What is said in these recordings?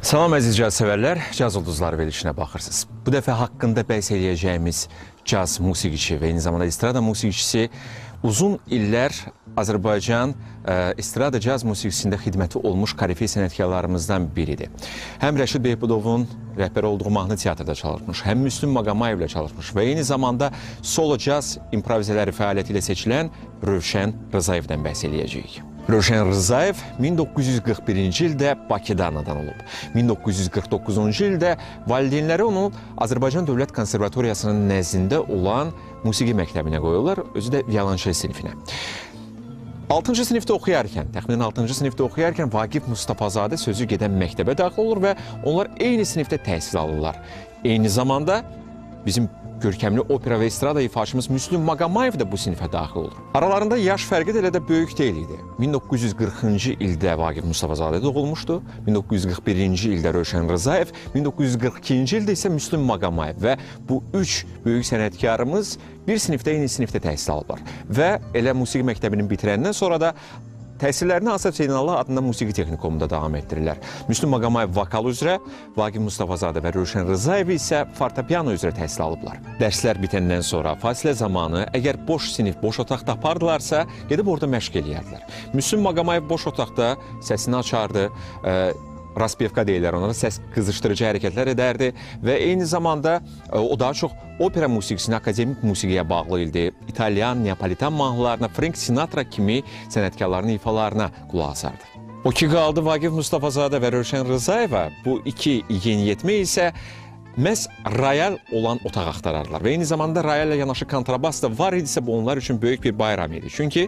Salam əziz caz sevərlər, caz ulduzları verilişinə baxırsınız. Bu dəfə haqqında bəhs eləyəcəyimiz caz musiqiçi və eyni zamanda istrada musiqiçisi uzun illər Azərbaycan istrada caz musiqisində xidməti olmuş karifi sənətkarlarımızdan biridir. Həm Rəşid Behbudovun rəhbər olduğu Mahnı Teatrda çalışmış, həm Müslüm Maqomayevlə çalışmış və eyni zamanda solo caz improvizaları fəaliyyəti ilə seçilən Rövşən Rzayevdən bəhs eləyəcəyik. Rövşən Rzayev 1941-ci ildə Bakıda anadan olub. 1949-cu ildə valideynləri onu Azərbaycan Dövlət Konservatoriyasının nəzdində olan musiqi məktəbinə qoyurlar, özü də violonçel sinifinə. 6-cı sinifdə oxuyarkən, təxminən 6-cı sinifdə oxuyarkən Vaqif Mustafazadə sözü gedən məktəbə daxil olur və onlar eyni sinifdə təhsil alırlar. Eyni zamanda bizim görkəmli opera və istrada ifaçımız Müslüm Maqomayev də bu sinifə daxil olur. Aralarında yaş fərqi də elə də böyük deyil idi. 1940-cı ildə Vaqif Mustafazadə doğulmuşdu, 1941-ci ildə Rövşən Rzayev, 1942-ci ildə isə Müslüm Maqomayev və bu üç böyük sənətkarımız bir sinifdə, eyni sinifdə təhsil alırlar. Və elə musiqi məktəbinin bitirəndən sonra da təhsillərini Asəf Zeynallah adında musiqi texnikumunda davam etdirirlər. Müslüm Maqomayev vokal üzrə, Vaqif Mustafazadə və Rövşən Rzayev isə fortepiano üzrə təhsil alıblar. Dərslər bitəndən sonra fasilə zamanı əgər boş sinif, boş otaq tapardılarsa, gedib orada məşq eləyərdilər. Müslüm Maqomayev boş otaqda səsini açardı, raspevka deyirlər onlara, səs qızışdırıcı hərəkətlər edərdi və eyni zamanda o daha çox opera musiqisinə, akademik musiqiyə bağlı idi. İtalyan, neapolitan mahnılarına, Frank Sinatra kimi sənətkarların ifalarına qulaq asardı. O ki qaldı Vaqif Mustafazadə və Rövşən Rzayeva, bu iki yeniyetmə isə məhz royal olan otaq axtararlar və eyni zamanda royalla yanaşı kontrabas da var idisə bu onlar üçün böyük bir bayram idi. Çünki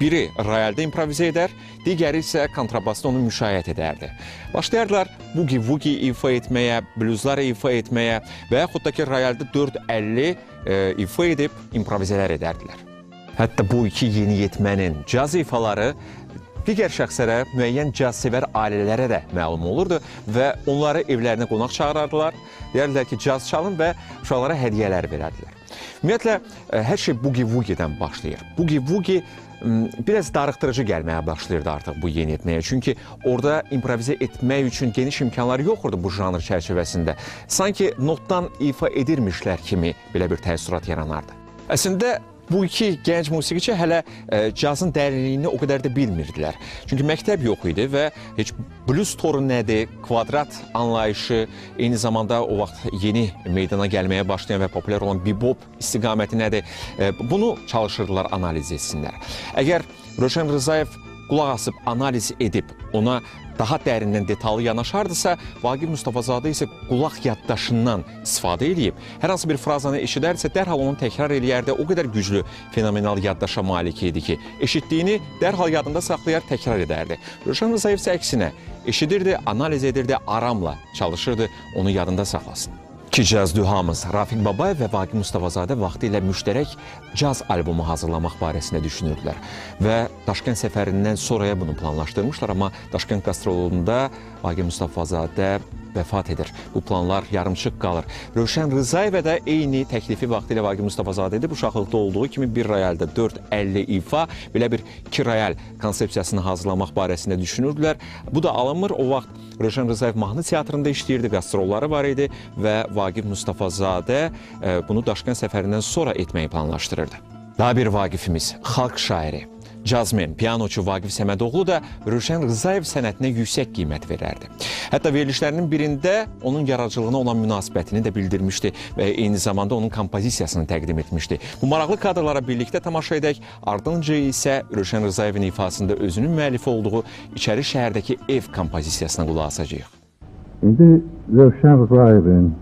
biri royalda improvizə edər, digəri isə kontrabasda onu müşayiət edərdi. Başlayardılar bugi-vugi ifa etməyə, bluzları ifa etməyə və yaxud da ki royalda 4-50 ifa edib improvizələr edərdilər. Hətta bu iki yeniyetmənin caz ifaları digər şəxslərə, müəyyən cazsevər ailələrə də məlum olurdu və onları evlərinə qonaq çağırardılar, deyərdilər ki, caz çalın və uşaqlara hədiyyələr verərdilər. Ümumiyyətlə, hər şey bugi-vugidən başlayır. Bugi-vugi biraz darıxdırıcı gəlməyə başlayırdı artıq bu yeniyetməyə. Çünki orada improvizə etmək üçün geniş imkanlar yoxdur bu janr çərçivəsində. Sanki notdan ifa edirmişlər kimi belə bir təəssürat yaranardı. Əslində, bu iki gənc musiqiçi hələ cazın dərinliyini o qədər də bilmirdilər. Çünki məktəb yox idi və heç blues toru nədir, kvadrat anlayışı, eyni zamanda o vaxt yeni meydana gəlməyə başlayan və populyar olan bebop istiqaməti nədir, bunu çalışırdılar, analiz etsinlər. Əgər Rövşən Rzayev qulaq asıb analiz edib ona daha dərindən detallı yanaşardısa, Vaqif Mustafazadə isə qulaq yaddaşından istifadə edib, hər hansı bir frazanı eşidərsə, dərhal onu təkrar eləyərdi. O qədər güclü, fenomenal yaddaşa malik idi ki, eşitdiyini dərhal yadında saxlayar, təkrar edərdi. Rövşən Rzayev isə əksinə eşidirdi, analiz edirdi, aramla çalışırdı, onu yadında saxlasın. İki caz dühamız Rafiq Babayev və Vaqif Mustafazadə vaxtı ilə müştərək caz albumu hazırlamaq barəsində düşünürdülər və Daşkənd səfərindən sonraya bunu planlaşdırmışlar, amma Daşkənd qastrolunda Vaqif Mustafazadə vəfat edir. Bu planlar yarımçıq qalır. Rövşən Rzayev də eyni təklifi vaxtı ilə Vaqif Mustafazadə edib, uşaqlıqda olduğu kimi bir royalda 4-50 ifa, belə bir iki royal konsepsiyasını hazırlamaq barəsində düşünürdülər. Bu da alınmır. O vaxt Rövşən Rzayev Mahnı Teatrında işləyirdi, qastrolları var idi və Vaqif Mustafazadə bunu Daşkənd səfərindən sonra etməyi planlaşdırırdı. Daha bir Vaqifimiz, xalq şairi, cazmen, piyanoçu Vaqif Səmədoğlu da Rövşən Rzayev sənətinə yüksək qiymət verərdi. Hətta verilişlərinin birində onun yaradıcılığına olan münasibətini də bildirmişdi və eyni zamanda onun kompozisiyasını təqdim etmişdi. Bu maraqlı kadrlara birlikdə tamaşa edək, ardınca isə Rövşən Rzayevin ifasında özünün müəllifi olduğu İçəri şəhərdəki ev kompozisiyasına qulaq asacağıq. İndi Rövşən Rzayevin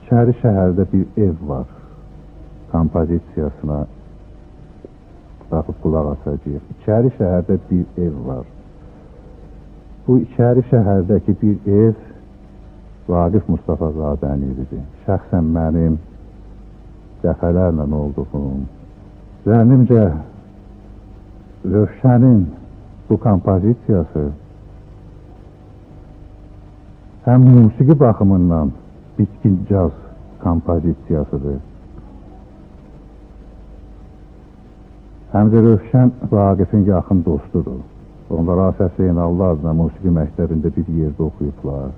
İçəri şəhərdə bir ev var kompozisiyasına baxıb qulaq asacağıq. İçəri şəhərdə bir ev var. Bu İçəri şəhərdəki bir ev Vaqif Mustafazadənin evidir. Şəxsən mənim dəfələrlə olduğum, zənnimcə Rövşənin bu kompozisiyası həm musiqi baxımından bitkin caz kompozisiyasıdır. Həm də Rövşən Vaqifin yaxın dostudur. Onlar Asəf Zeynallah adına musiqi məktəbində bir yerdə oxuyublar.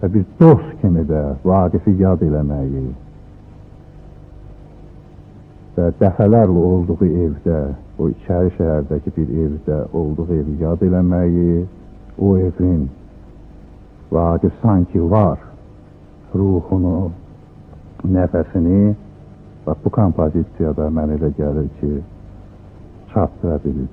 Və biz dost kimi də Vaqifi yad eləməyi və dəfələrlə olduğu evdə, o içəri şəhərdəki bir evdə olduğu evi yad eləməyi, o evin Vaqif sanki var ruhunu, nəfəsini və bu kompozisiyada mənə elə gəlir ki, çatdıra bilib.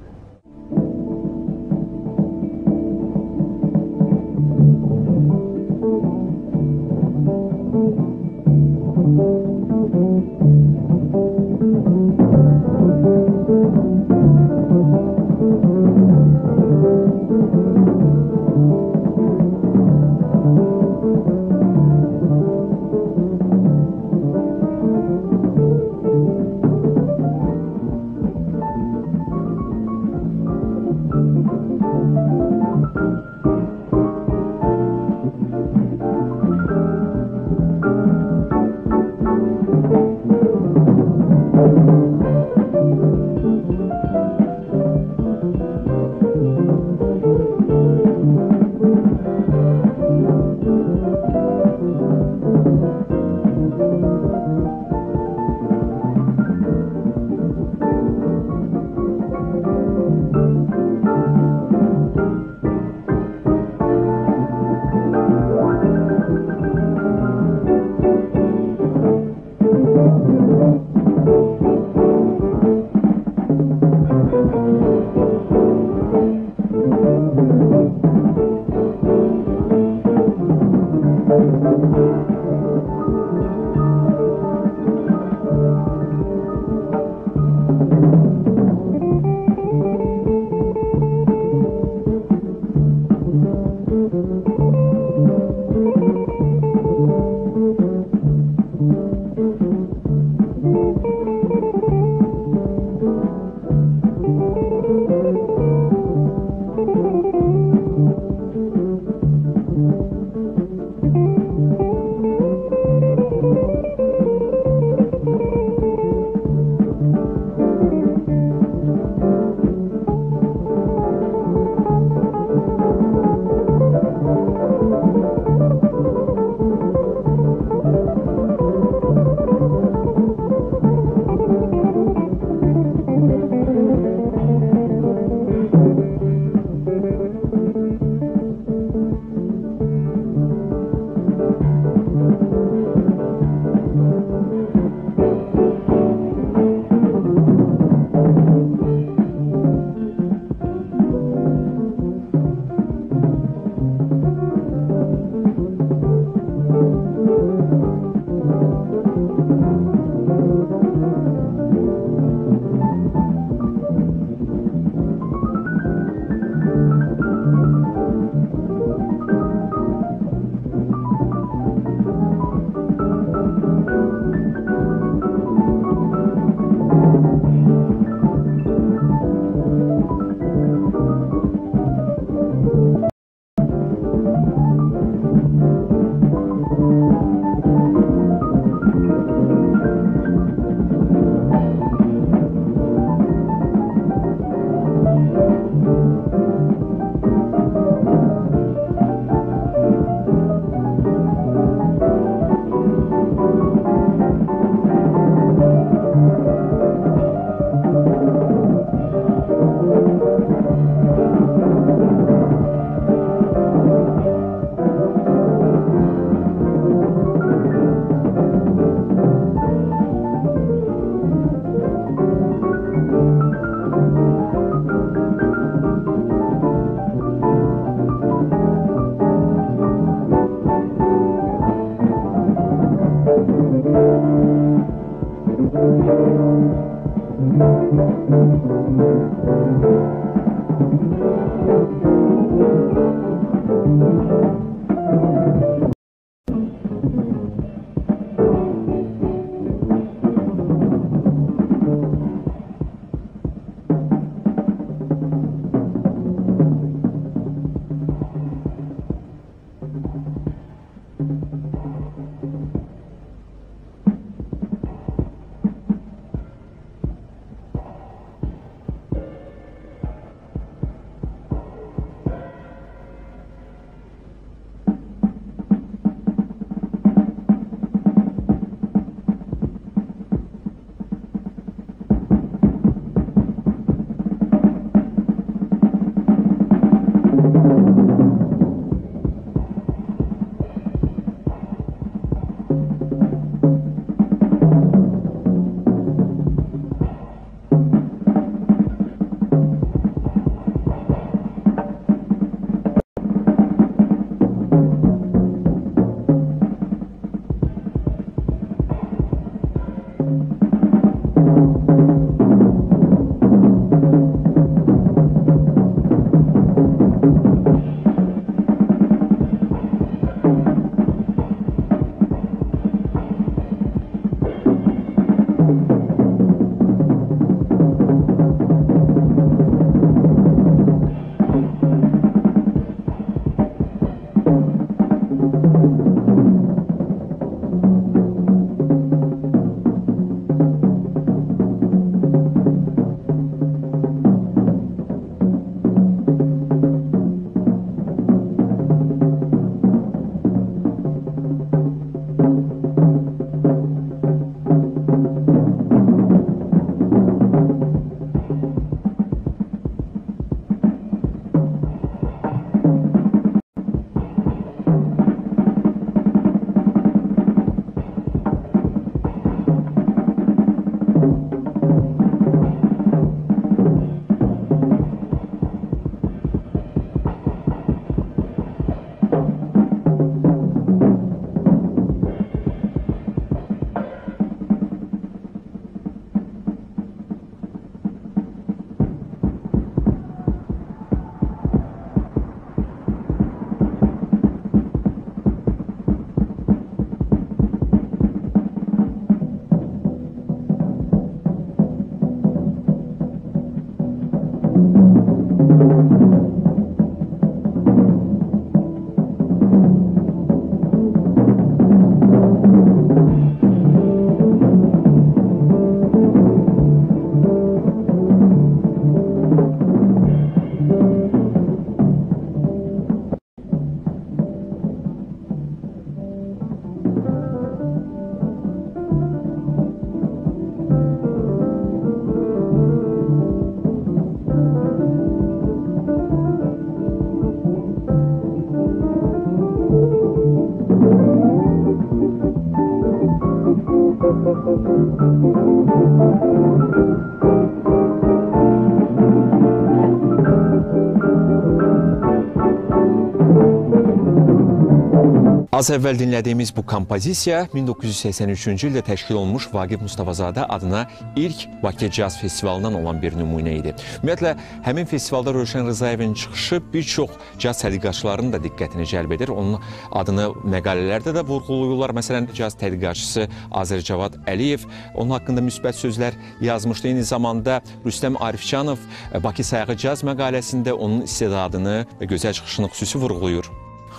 Az əvvəl dinlədiyimiz bu kompozisiya 1983-cü ildə təşkil olmuş Vaqif Mustafazadə adına ilk Bakı Caz Festivalından olan bir nümunə idi. Ümumiyyətlə, həmin festivalda Rövşən Rzayevin çıxışı bir çox caz tədqiqatçılarının da diqqətini cəlb edir. Onun adını məqalələrdə də vurğuluyurlar. Məsələn, caz tədqiqatçısı Azir Cavad Aliyev onun haqqında müsbət sözlər yazmışdı. Eyni zamanda Rüstəm Arifçanov Bakı Sayağı Caz məqaləsində onun istedadını və gözəl çıxışını xüsusi vurğuluyur.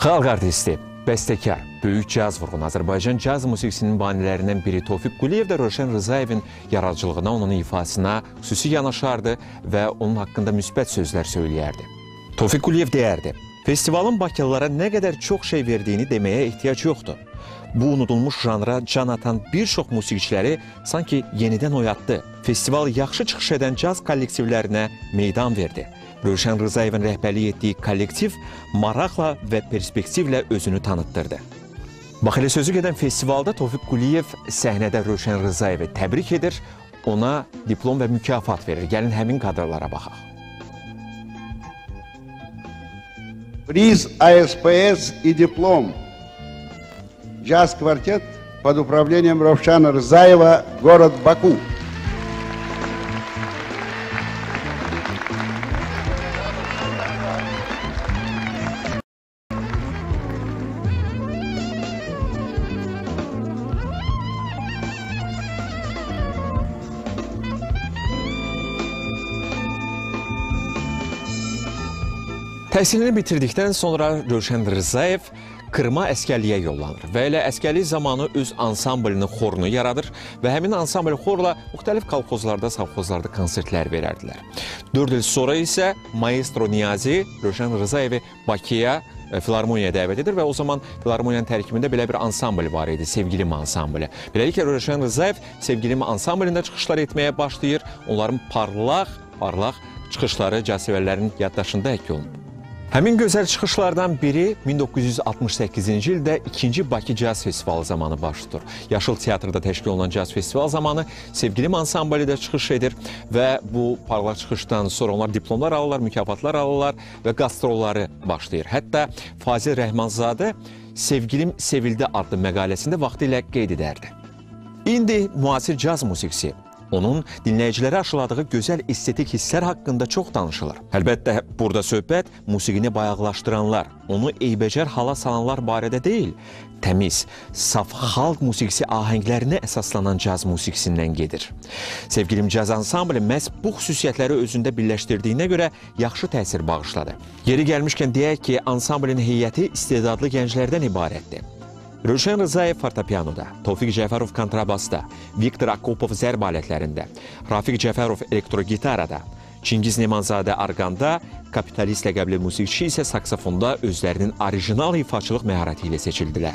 Xalq artisti, bəstəkar, böyük caz vurğunu Azərbaycan caz musiqisinin banilərindən biri Tofiq Quliyev də Rövşən Rzayevin yaradıcılığına, onun ifasına xüsusi yanaşardı və onun haqqında müsbət sözlər söyləyərdi. Tofiq Quliyev deyərdi, festivalın bakılılara nə qədər çox şey verdiyini deməyə ehtiyac yoxdur. Bu unudulmuş janra can atan bir çox musiqiçiləri sanki yenidən oyatdı. Festival yaxşı çıxış edən caz kollektivlərinə meydan verdi. Rövşən Rzayevin rəhbərlik etdiyi kollektiv maraqla və perspektivlə özünü tanıtdırdı. Bax elə sözü gedən festivalda Tofiq Quliyev səhnədə Rövşən Rzayevi təbrik edir, ona diplom və mükafat verir. Gəlin həmin kadrlara baxaq. Приз АСПС и диплом. Джаз-квартет под управлением Рövşəna Rzayeва, город Баку. Təhsilini bitirdikdən sonra Rövşən Rzayev Kırma əskərliyə yollanır və elə əskərlik zamanı öz ansamblini, xorunu yaradır və həmin ansambl xorla müxtəlif kolxozlarda, savxozlarda konsertlər verərdilər. 4 il sonra isə Maestro Niyazi Rövşən Rzayevi Bakıya Filarmoniyaya dəvət edir və o zaman Filarmoniyanın tərkibində belə bir ansambl var idi, Sevgilim ansambli. Beləliklə, Rövşən Rzayev Sevgilim ansamblində çıxışlar etməyə başlayır, onların parlaq çıxışları cazsevərlərin yaddaşında əkk olunub. Həmin gözəl çıxışlardan biri 1968-ci ildə 2-ci Bakı Caz Festivalı zamanı baş tutur. Yaşıl Teatrda təşkil olunan Caz Festivalı zamanı Sevgilim ansambli də çıxış edir və bu parlaq çıxışdan sonra onlar diplomlar alırlar, mükafatlar alırlar və qastrolları başlayır. Hətta Fazil Rəhmanzadı Sevgilim Sevildi adlı məqaləsində vaxtilə qeyd edərdi. İndi müasir caz musiqisi Onun dinləyicilərə aşıladığı gözəl estetik hisslər haqqında çox danışılır. Əlbəttə, burada söhbət musiqini bayaqlaşdıranlar, onu eybəcər hala salanlar barədə deyil, təmiz, saf xalq musiqisi ahənglərinə əsaslanan caz musiqisindən gedir. Sevgilim caz ansambli məhz bu xüsusiyyətləri özündə birləşdirdiyinə görə yaxşı təsir bağışladı. Yeri gəlmişkən deyək ki, ansamblin heyəti istedadlı gənclərdən ibarətdir. Rövşən Rzayev fortepianoda, Tofiq Cəfərov kontrabasda, Viktor Akopov zərb alətlərində, Rafiq Cəfərov elektrogitarada, Çingiz Nemanzade arqanda, kapitalist ləqəbli musiqçi isə saksafonda özlərinin orijinal ifaçılıq məharəti ilə seçildilər.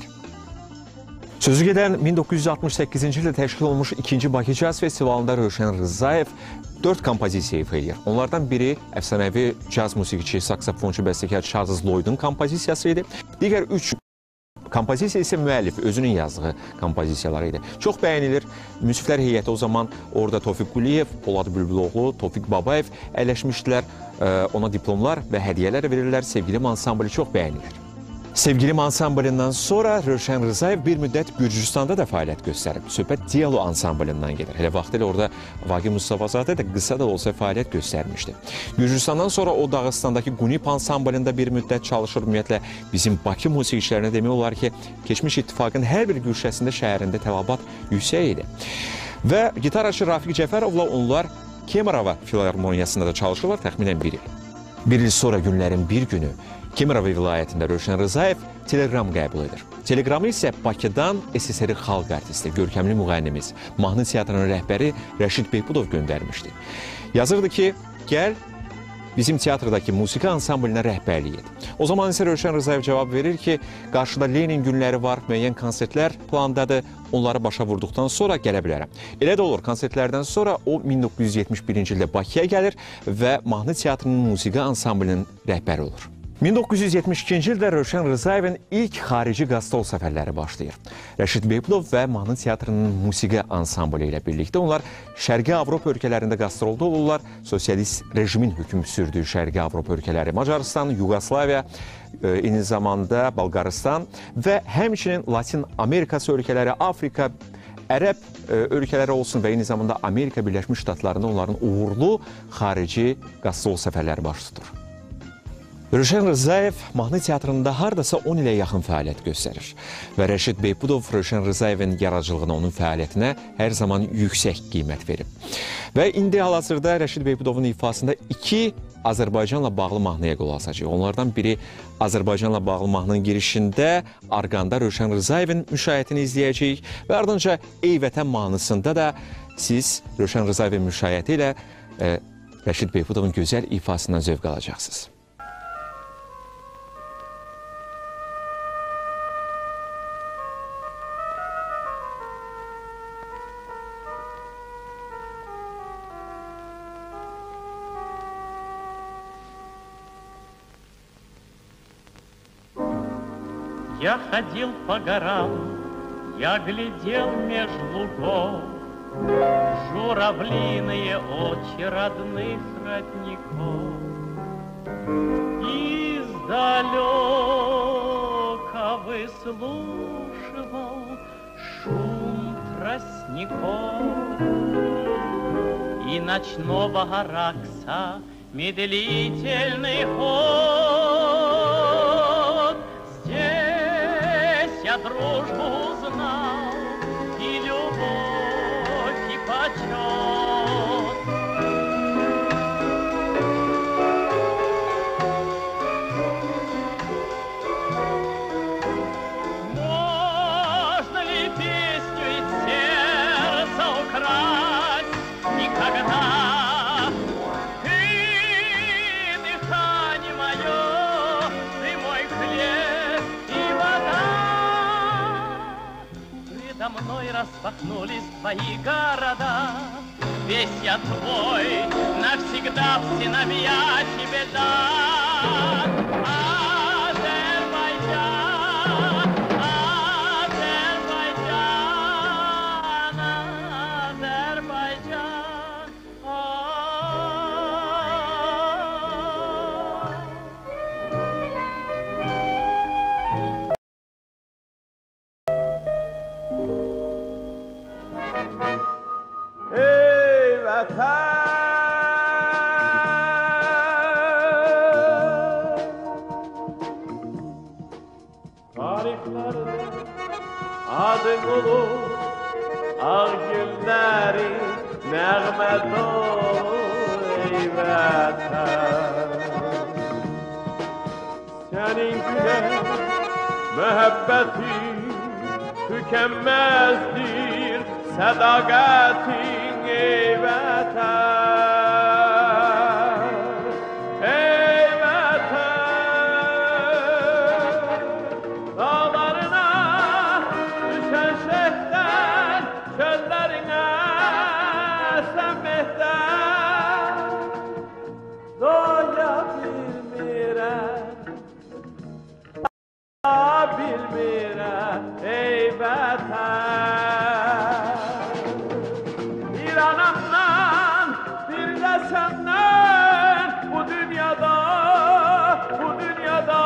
Sözü gedən 1968-ci ildə təşkil olmuş 2-ci Bakı Caz Festivalında Rövşən Rzayev 4 kompozisiya ifa edir. Onlardan biri əfsanəvi caz musiqçi, saksafonçu bəstəkar Charles Lloyd'un kompozisiyası idi. Digər 3 kompozisiya isə müəllif, özünün yazdığı kompozisiyaları idi. Çox bəyənilir. Müsiflər heyəti o zaman orada Tofiq Quliyev, Polad Bülbüloğlu, Tofiq Babayev əyləşmişdilər. Ona diplomlar və hədiyyələr verirlər. Sevgilim ansambli çox bəyənilir. Sevgilim ansamblindən sonra Rövşən Rzayev bir müddət Gürcüstanda da fəaliyyət göstərib. Söhbət Diyalo ansamblindən gedir. Elə vaxtilə orada Vaqif Mustafazadə də qısa da olsa fəaliyyət göstərmişdi. Gürcüstandan sonra o Dağıstandakı Qunip ansamblində bir müddət çalışır. Ümumiyyətlə, bizim Bakı musiqiçilərinə demək olar ki, keçmiş ittifaqın hər bir güşəsində şəhərində təlabat yüksək idi. Və gitaraçı Rafiq Cəfərovla onlar Kemerava Filarmoniyasında da çalışırlar təxminən biri. Bir il sonra günlərin bir günü Kemerova vilayətində Rövşən Rzayev telegram qəbul edir. Telegramı isə Bakıdan SSR xalq artisti, görkəmli müğənnimiz, Mahnı Teatrının rəhbəri Rəşid Behbudov göndərmişdi. Yazırdı ki, gəl bizim teatrdakı musiqi ansamblinə rəhbərlik et. O zaman isə Rövşən Rzayev cavab verir ki, qarşıda Lenin günləri var, müəyyən konsertlər plandadır, onları başa vurduqdan sonra gələ bilərəm. Elə də olur, konsertlərdən sonra o 1971-ci ildə Bakıya gəlir və Mahnı Teatrının musiqi ansamblinin rəhbəri olur. 1972-ci ildə Rövşən Rzayevin ilk xarici qastrol səfərləri başlayır. Rəşid Behbudov və Mahnı Teatrının musiqi ansambli ilə birlikdə onlar Şərqi Avropa ölkələrində qastrolda olurlar. Sosialist rejimin hökm sürdüyü Şərqi Avropa ölkələri Macaristan, Yugoslaviya, eyni zamanda Bolqaristan və həmçinin Latin Amerikası ölkələri, Afrika, Ərəb ölkələri olsun və eyni zamanda Amerika Birləşmiş Ştatlarında onların uğurlu xarici qastrol səfərləri baş tutur. Rövşən Rzayev Mahnı Teatrında haradasa 10 ilə yaxın fəaliyyət göstərir və Rəşid Behbudov Rövşən Rzayevin yaradıcılığına, onun fəaliyyətinə hər zaman yüksək qiymət verib. Və indi hal-hazırda Rəşid Behbudovun ifasında 2 Azərbaycanla bağlı mahnıya qulaq asacağıq. Onlardan biri Azərbaycanla bağlı mahnının girişində arqanda Rövşən Rzayevin müşayiətini izləyəcəyik və ardınca Ey Vətən mahnısında da siz Rövşən Rzayevin müşayiəti ilə Rəşid Behbudovun gözəl ifasından zövq alacaqsınız. Я ходил по горам, я глядел меж лугов, журавлиные очи родных родников. Издалека выслушивал шум тростников и ночного аракса медлительный ход. Я дружбу узнал, и любовь, и почет. Можно ли песню из сердца украсть? Никогда. Ты, дыхание мое, ты мой хлеб и вода. Предо мной распахнулись твои города, весь я твой, навсегда в сыновья тебе дам. Азербайджан, Азербайджан, Азербайджан. Hey! adı qulu, ağ günləri nəğmə dolu ey vətən. Sənin gülə məhəbbəti tükənməzdir, sədaqətin ey vətən. Ey vətən, dağlarına düşən şehdən, çöllərinə sən mehdən. Doya bilmirəm, doya bilmirəm ey vətən. Senden bu dünyada, bu dünyada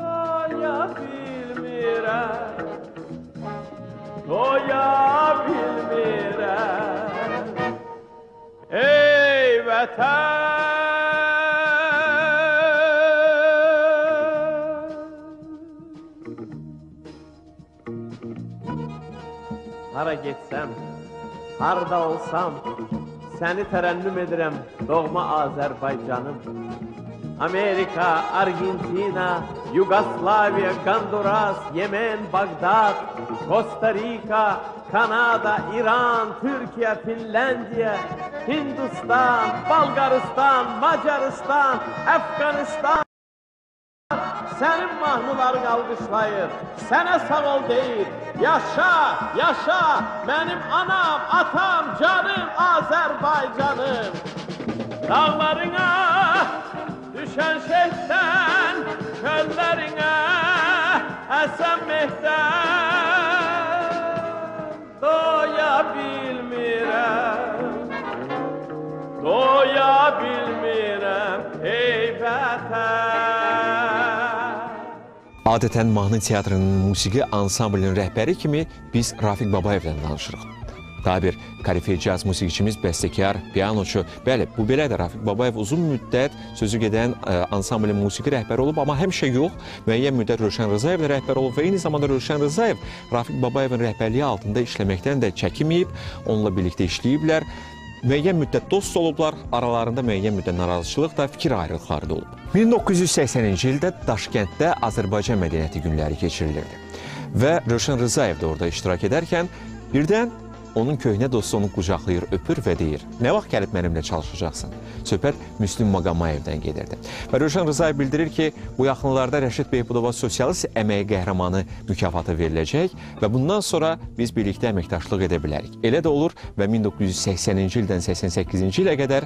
doya bilmirəm, doya bilmirəm ey vətən. Hara getsəm, harda olsam, səni tərənnüm edirəm, doğma Azərbaycanım. Amerika, Argentina, Yugoslaviya, Honduras, Yemen, Bagdad, Costa Rica, Kanada, İran, Türkiyə, Finlandiya, Hindistan, Bolqaristan, Macaristan, Əfqanistan. Sənin mahnıların alqışlayır, sənə sağ ol deyir. Yaşa, yaşa, mənim anam, atam, canım, Azərbaycanım. Dağlarına düşən şehdən, çöllərinə əsən mehdən. Doya bilmirəm, doya bilmirəm ey vətən. Adətən Mahnı Teatrının musiqi ansamblinin rəhbəri kimi biz Rafiq Babayevlə danışırıq. Daha bir korifey caz musiqiçimiz, bəstəkar, pianoçu. Bəli, bu belədir. Rafiq Babayev uzun müddət sözü gedən ansamblin musiqi rəhbəri olub, amma həmişə yox, müəyyən müddət Rövşən Rzayevlə rəhbər olub və eyni zamanda Rövşən Rzayev Rafiq Babayevin rəhbərliyi altında işləməkdən də çəkinməyib, onunla birlikdə işləyiblər. Müəyyən müddət dost olublar, aralarında müəyyən müddət narazıçılıq da, fikir ayrılıqları da olub. 1980-ci ildə Daşkənddə Azərbaycan mədəniyyəti günləri keçirilirdi və Rövşən Rzayev də orada iştirak edərkən birdən onun köhnə dostu onu qucaqlayır, öpür və deyir, nə vaxt gəlib mənimlə çalışacaqsın? Söhbət Müslüm Maqomayevdən gedirdi. Və Rövşən Rzayev bildirir ki, bu yaxınlarda Rəşid Behbudova sosialist əməyi qəhrəmanı mükafatı veriləcək və bundan sonra biz birlikdə əməkdaşlıq edə bilərik. Elə də olur və 1980-ci ildən 88-ci ilə qədər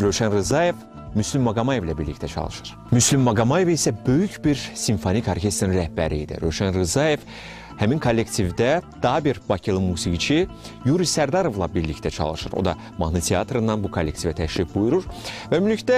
Rövşən Rzayev Müslüm Maqomayev ilə birlikdə çalışır. Müslüm Maqomayev isə böyük bir simfonik orkestrin rəhbəri idi. Rövşən Rzayev həmin kollektivdə daha bir bakılı musiqiçi Yuri Sərdarovla birlikdə çalışır. O da Mahnı Teatrından bu kollektivə təşrif buyurur. Və ümumilikdə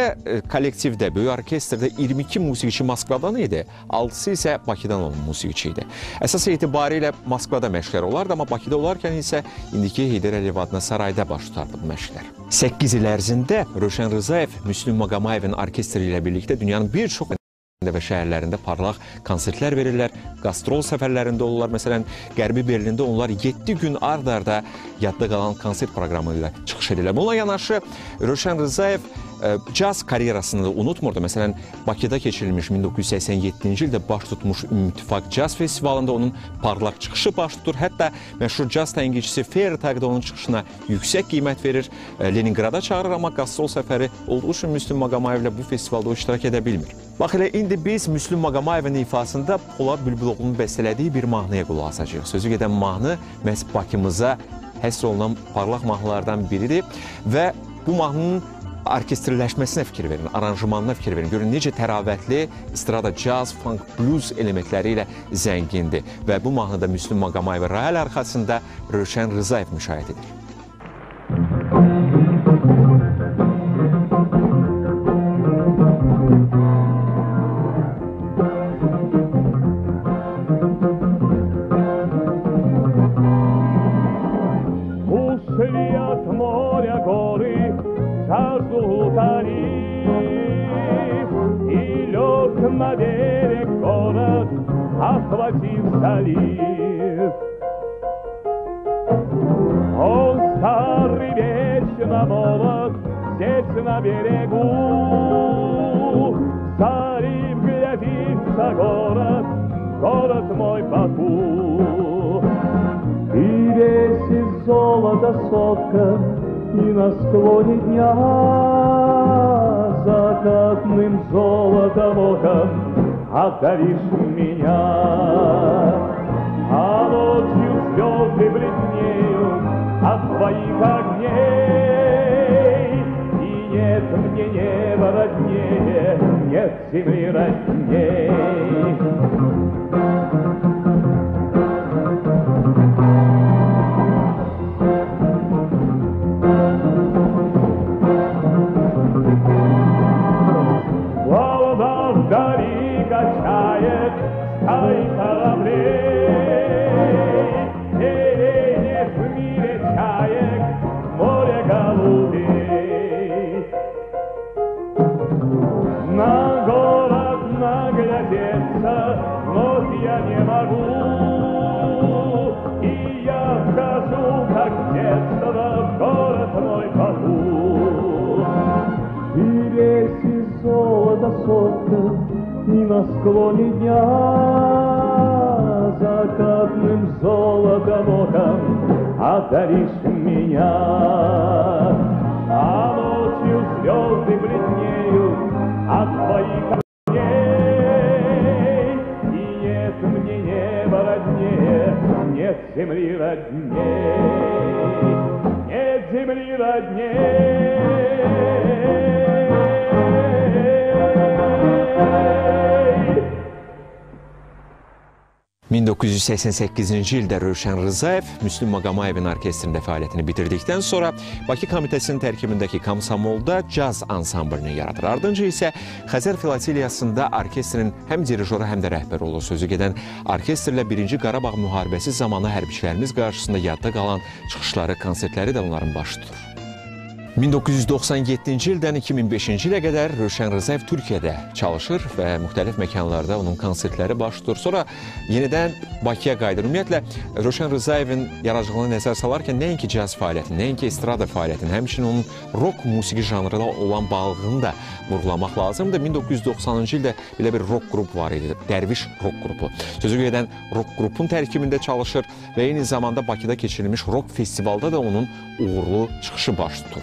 kollektivdə, böyük orkestrdə 22 musiqiçi Moskvadan idi, 6-sı isə Bakıdan olan musiqiçi idi. Əsas etibarilə Moskvada məşqlər olardı, amma Bakıda olarkən isə indiki Heydər Əliyev adına sarayda baş tutardı bu məşqlər. 8 il ərzində Rövşən Rzayev Müslüm Maqomayevin orkestri ilə birlikdə dünyanın bir çox və şəhərlərində parlaq konsertlər verirlər, qastrol səfərlərində olurlar. Məsələn, Qərbi Berlində onlar 7 gün ard-arda yadda qalan konsert proqramı ilə çıxış edirlər. Bununla yanaşı, Rövşən Rzayev caz karyerasını da unutmurdu. Məsələn, Bakıda keçirilmiş 1987-ci ildə baş tutmuş Ümumttifaq Caz Festivalında onun parlaq çıxışı baş tutur. Hətta məşhur caz tənqidçisi Fer Tagdan onun çıxışına yüksək qiymət verir, Leninqrada çağırır, amma qastrol səfəri olduğu üçün Müslüm Maqomayevlə bu festivalda o iştirak edə bilmir. Bax elə indi biz Müslüm Maqomayevin ifasında Polad Bülbüloğlunun bəstələdiyi bir mahnıya qulaq asacağıq. Sözü gedən mahnı məhz Bakımıza həsr olunan parlaq mahnılardan biridir və bu mahnının orkestriləşməsinə fikir verin, aranjmanına fikir verin. Görün necə təravətli, strada caz, funk, blues elementləri ilə zəngindir və bu mahnıda Müslüm Maqomayev rəl arxasında Rövşən Rzayev müşahidə edir. захватив залив. Он старый, вечно молод, здесь на берегу. Старик глядится город, город мой Баку. И весь из золота сотка, и на склоне дня закатным золотом оком одаришь меня. А ночью звезды бледнеют от твоих огней, и нет мне неба роднее, нет земли родней. И на склоне дня закатным золотом оком одаришь меня. А ночью звезды бледнеют от твоих огней, и нет мне неба роднее, нет земли родней, нет земли родней. ...1988-ci ildə Rövşən Rzayev Müslüm Maqomayevin orkestrində fəaliyyətini bitirdikdən sonra Bakı Komitəsinin tərkibindəki Komsomolda caz ansamblini yaradır. Ardınca isə Xəzər Filatiliyasında orkestrin həm dirijoru həm də rəhbər olduğu sözü gedən orkestrlə 1-ci Qarabağ müharibəsi zamanı hərbiçilərimiz qarşısında yadda qalan çıxışları, konsertləri də onların başı tutur. 1997-ci ildən 2005-ci ilə qədər Rövşən Rzayev Türkiyədə çalışır və müxtəlif məkanlarda onun konsertləri baş tutur. Sonra yenidən Bakıya qayıdır. Ümumiyyətlə, Rövşən Rzayevin yaradıcılığına nəzər salarkən nəinki caz fəaliyyətini, nəinki estrada fəaliyyətini, həmçinin onun rock musiqi janrına olan bağlılığını da vurğulamaq lazımdır. 1990-cı ildə belə bir rock qrup var idi, Derviş Rock qrupu. Sözü gedən rock qrupun tərkibində çalışır və eyni zamanda Bakıda keçirilmiş rock festivalda da onun uğurlu çıxışı baş tutur.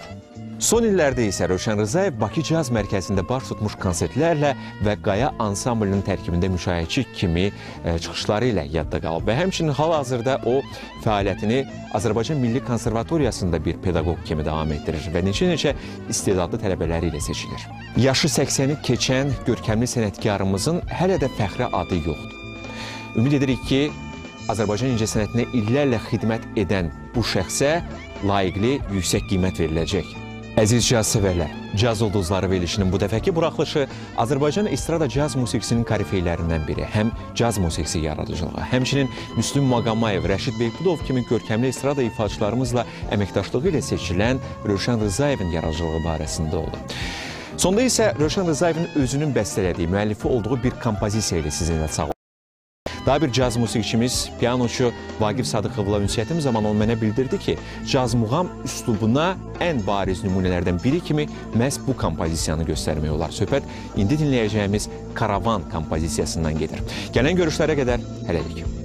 Son illərdə isə Rövşən Rzayev Bakı Cihaz Mərkəzində baş tutmuş konsertlərlə və Qaya Ensemble-nin tərkibində müşayiətçi kimi çıxışları ilə yadda qalıb və həmçinin hal-hazırda o fəaliyyətini Azərbaycan Milli Konservatoriyasında bir pedaqoq kimi davam etdirir və neçə-neçə istedadlı tələbələri ilə seçilir. Yaşı 80-i keçən görkəmli sənətkarımızın hələ də fəxri adı yoxdur. Ümid edirik ki, Azərbaycan incəsənətinə illərlə xidmət edən bu şəxsə layiqli yüksək qiymət veriləcək. Əziz caz sevərlər, Caz Ulduzları verilişinin bu dəfəki buraxılışı Azərbaycan estrada caz musiqisinin korifeylərindən biri, həm caz musiqisi yaradıcılığı, həmçinin Müslüm Maqomayev, Rəşid Behbudov kimi görkəmli estrada ifaçılarımızla əməkdaşlığı ilə seçilən Rövşən Rzayevin yaradıcılığı barəsində oldu. Sonda isə Rövşən Rzayevin özünün bəstələdiyi, müəllifi olduğu bir kompozisiya ilə sizinlə sağolun. Daha bir caz musiqçimiz, piyanoçu Vaqif Sadıqovla ünsiyyətim zaman o mənə bildirdi ki, caz muğam üslubuna ən bariz nümunələrdən biri kimi məhz bu kompozisiyanı göstərmək olar. Söhbət indi dinləyəcəyimiz Karavan kompozisiyasından gedir. Gələn görüşlərə qədər hələlik.